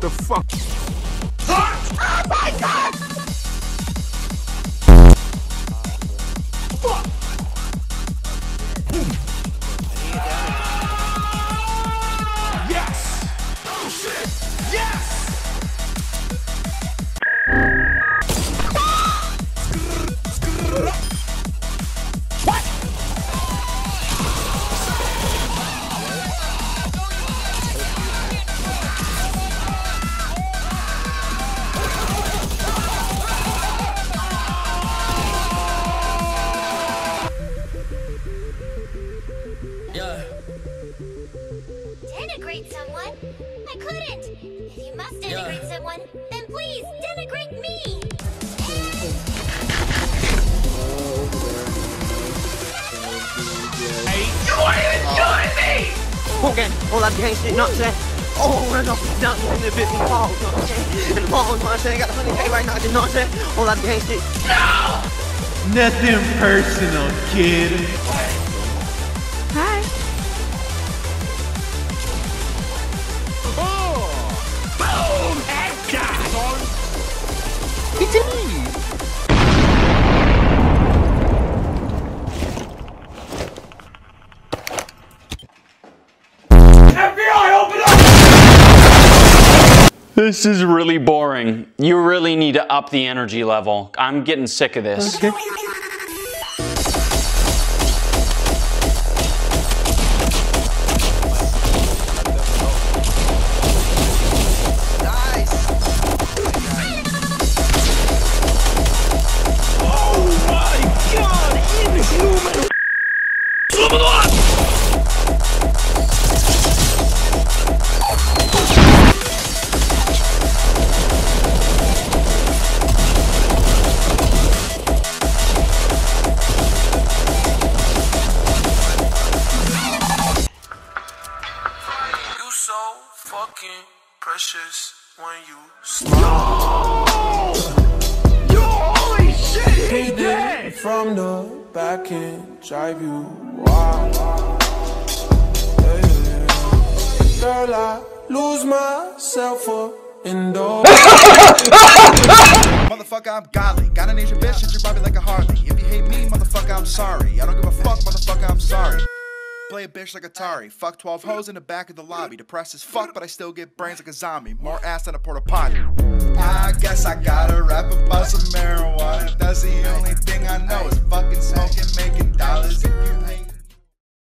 The fuck? Oh my god! Fuck! Yes! Oh shit! Yes! What? Denigrate someone? I couldn't! If you must denigrate someone, then please denigrate me! Hey, you want to enjoy me! Okay, all that gang shit, not today. Oh, we're not in a bit long, not today. And long, not today. Got a funny day right now, I did not today. All that gang shit. No! Nothing personal, kid. Hi. It's me! FBI, open up! This is really boring. You really need to up the energy level. I'm getting sick of this. Okay. Precious when you stop. Yo! Holy shit! He did from the back and drive you wild. Yeah. Girl, I lose myself up in the motherfucker, I'm godly. Got an Asian bitch and you ride me like a Harley. If you hate me, motherfucker, I'm sorry. I don't give a fuck, motherfucker, I'm sorry. Play a bitch like Atari. Fuck 12 hoes in the back of the lobby. Depressed as fuck, but I still get brains like a zombie. More ass than a porta potty. I guess I gotta rap about some